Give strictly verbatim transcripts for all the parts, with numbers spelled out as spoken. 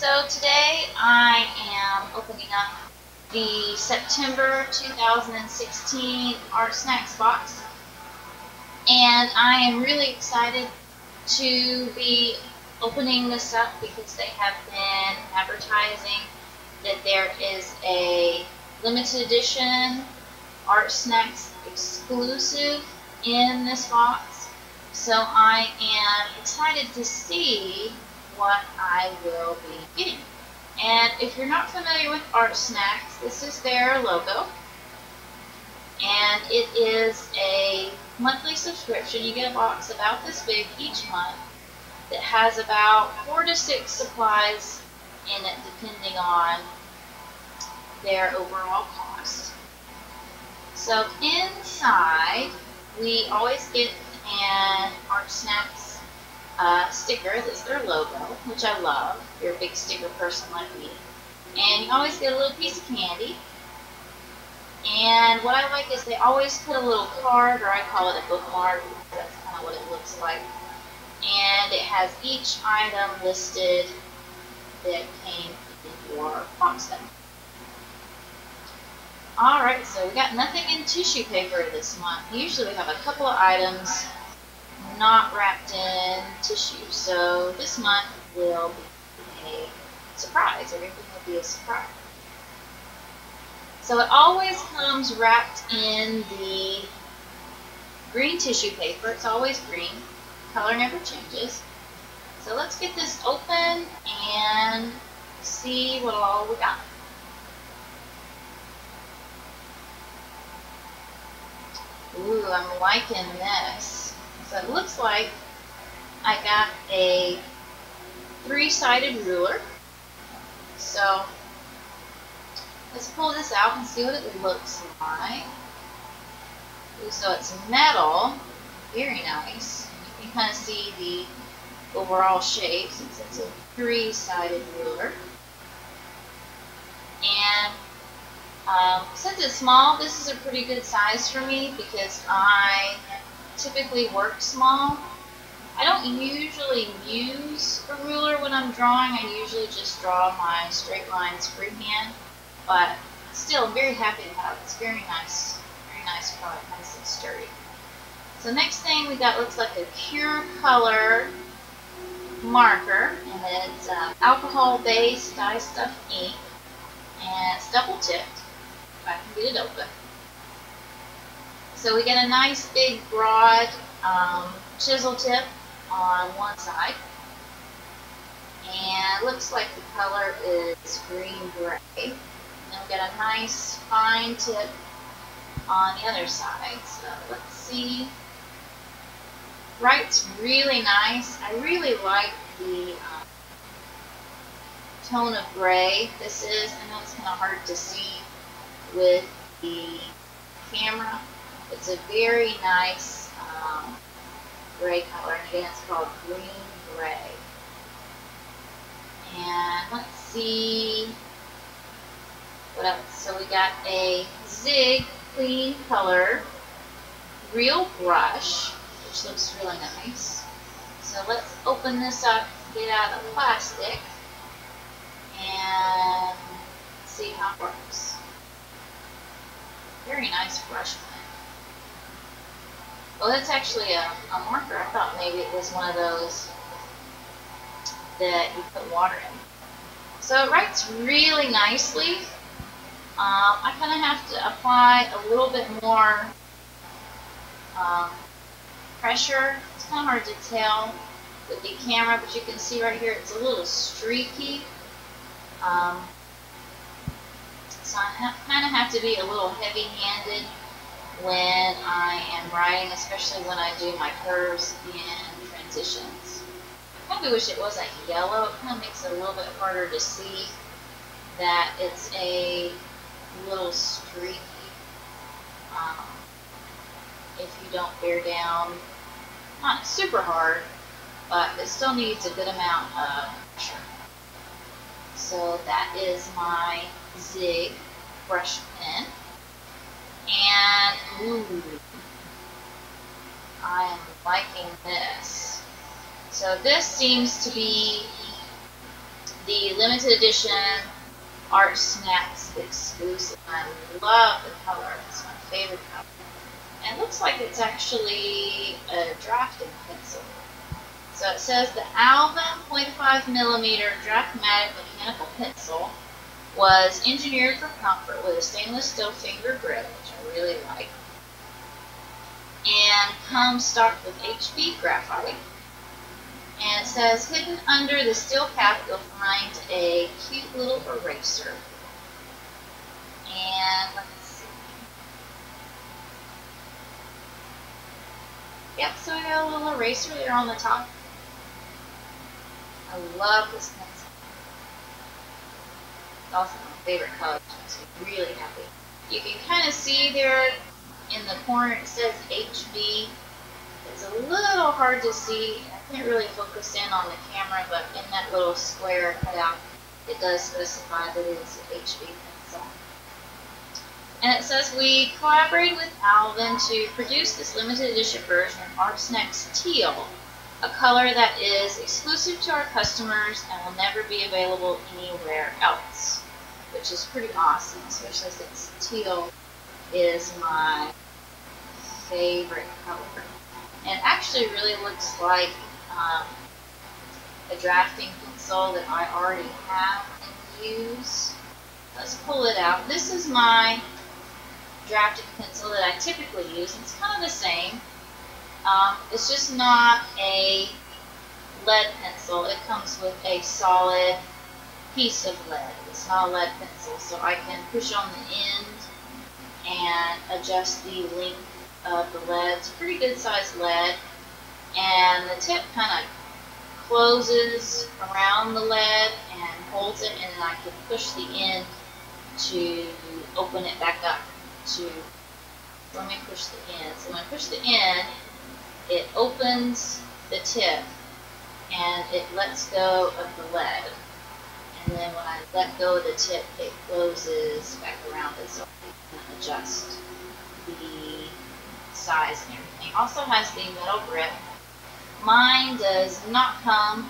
So today I am opening up the September two thousand sixteen ArtSnacks box, and I am really excited to be opening this up because they have been advertising that there is a limited edition ArtSnacks exclusive in this box. So I am excited to see what I will be getting. And if you're not familiar with ArtSnacks, this is their logo, and it is a monthly subscription. You get a box about this big each month that has about four to six supplies in it, depending on their overall cost. So inside, we always get an ArtSnacks uh, sticker that's their logo, which I love. If you're a big sticker person like me. And you always get a little piece of candy. And what I like is they always put a little card, or I call it a bookmark, because that's kind of what it looks like. And it has each item listed that came in your box then. Alright, so we got nothing in tissue paper this month. Usually we have a couple of items not wrapped in tissue, so this month will be a surprise. Everything will be a surprise. So it always comes wrapped in the green tissue paper. It's always green. Color never changes. So let's get this open and see what all we got. Ooh, I'm liking this. So it looks like I got a three-sided ruler. So let's pull this out and see what it looks like. Ooh, so it's metal. Very nice. You can kind of see the overall shape since it's a three-sided ruler. And um, since it's small, this is a pretty good size for me because I typically work small. I don't usually use a ruler when I'm drawing. I usually just draw my straight lines freehand, but still I'm very happy to have it. It's very nice, very nice product, nice and sturdy. So next thing we got looks like a Kurecolor marker, and it's uh, alcohol-based dye stuff ink, and it's double-tipped, if I can get it open. So we get a nice big broad um, chisel tip on one side, and it looks like the color is green-gray, and then we get a nice fine tip on the other side. So let's see. Writes really nice. I really like the um, tone of gray this is. I know it's kind of hard to see with the camera. It's a very nice um, gray color, and again it's called green gray. And let's see what else. So we got a Zig Clean Color Real Brush, which looks really nice. So let's open this up, get out of the plastic, and see how it works. Very nice brush blend. Well, that's actually a, a marker. I thought maybe it was one of those that you put water in. So it writes really nicely. Um, I kind of have to apply a little bit more um, pressure. It's kind of hard to tell with the camera, but you can see right here it's a little streaky. Um, so I kind of have to be a little heavy-handed when I am writing, especially when I do my curves and transitions. I kind of wish it wasn't yellow. It kind of makes it a little bit harder to see that it's a little streaky um, if you don't bear down, not super hard, but it still needs a good amount of pressure. So that is my Zig brush pen, and ooh, I am liking this. So this seems to be the limited edition ArtSnacks exclusive. I love the color. It's my favorite color. And it looks like it's actually a drafting pencil. So it says the Alvin zero point five millimeter Draftmatic mechanical pencil was engineered for comfort with a stainless steel finger grip, which I really like, and comes stocked with H B graphite. And it says, hidden under the steel cap, you'll find a cute little eraser. And let's see. Yep, so we got a little eraser there on the top. I love this pencil. It's also my favorite color, so I'm really happy. You can kind of see there in the corner it says H B. It's a little hard to see. I can't really focus in on the camera, but in that little square cutout, it does specify that it's an H B pencil. And it says, we collaborated with Alvin to produce this limited edition version of ArtSnacks Teal, a color that is exclusive to our customers and will never be available anywhere else, which is pretty awesome, especially since teal is my favorite color. And actually really looks like um, a drafting pencil that I already have and use. Let's pull it out. This is my drafting pencil that I typically use. It's kind of the same. Um, it's just not a lead pencil. It comes with a solid piece of lead. It's not a lead pencil, so I can push on the end and adjust the length of the lead. It's a pretty good sized lead, and the tip kind of closes around the lead and holds it, and then I can push the end to open it back up. To let me push the end. So when I push the end, it opens the tip and it lets go of the lead. And then when I let go of the tip, it closes back around it, so I can adjust the size and everything. Also has the metal grip. Mine does not come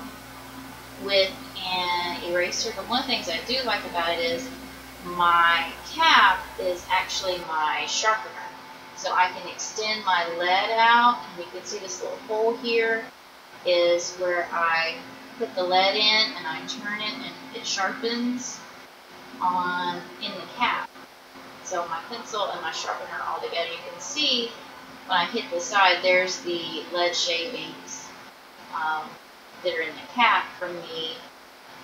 with an eraser, but one of the things I do like about it is my cap is actually my sharpener. So I can extend my lead out, and you can see this little hole here is where I put the lead in, and I turn it and it sharpens on in the cap. So my pencil and my sharpener all together. You can see when I hit the side, there's the lead shavings um, that are in the cap from me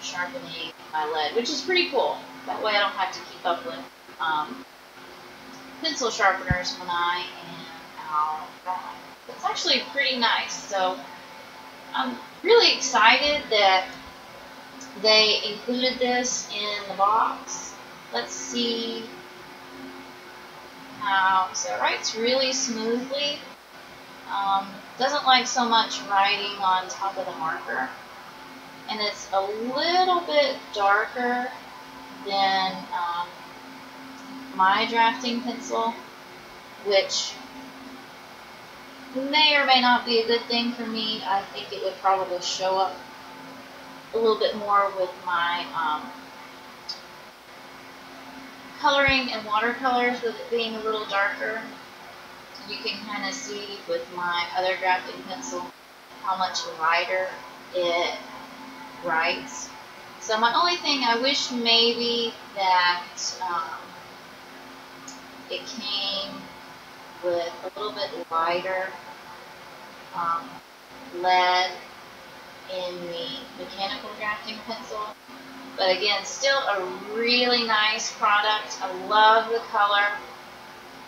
sharpening my lead, which is pretty cool. That way I don't have to keep up with um, pencil sharpeners when I am out drawing. It's actually pretty nice. So I'm really excited that they included this in the box. Let's see. Um, so it writes really smoothly. Um, doesn't like so much writing on top of the marker. And it's a little bit darker than um, my drafting pencil, which may or may not be a good thing for me. I think it would probably show up a little bit more with my um, coloring and watercolors, with it being a little darker. You can kind of see with my other drafting pencil how much lighter it writes. So my only thing, I wish maybe that um, it came with a little bit lighter um, lead in the mechanical drafting pencil. But again, still a really nice product. I love the color.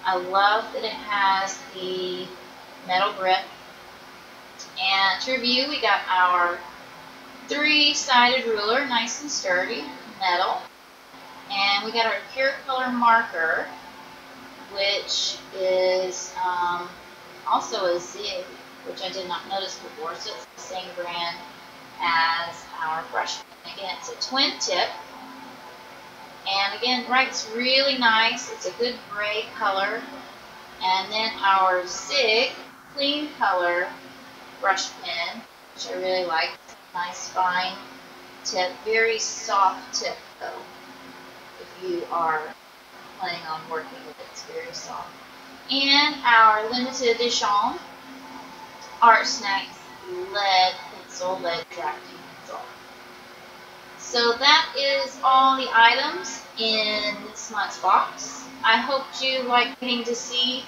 I love that it has the metal grip. And to review, we got our three-sided ruler, nice and sturdy, metal. And we got our Kurecolor marker, which is um, also a Zig, which I did not notice before, so it's the same brand as our brush. Again, it's a twin tip, and again, writes really nice. It's a good gray color. And then our Zig Clean Color Brush pen, which I really like. Nice fine tip, very soft tip though. If you are planning on working with it, it's very soft. And our limited edition ArtSnacks lead pencil, lead drafting pencil. So that is all the items in this month's box. I hope you like getting to see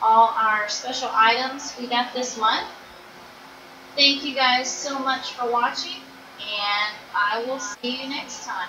all our special items we got this month. Thank you guys so much for watching, and I will see you next time.